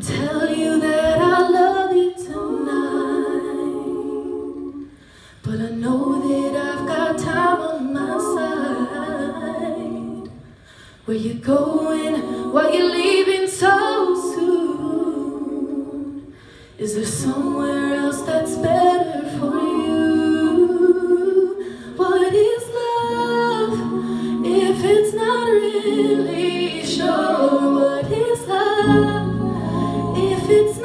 tell you that I love you tonight, but I know that I've got time on my side. Where you going? Why you leaving so soon? Is there somewhere else that's better for you? What is love if it's not really sure? What is love if it's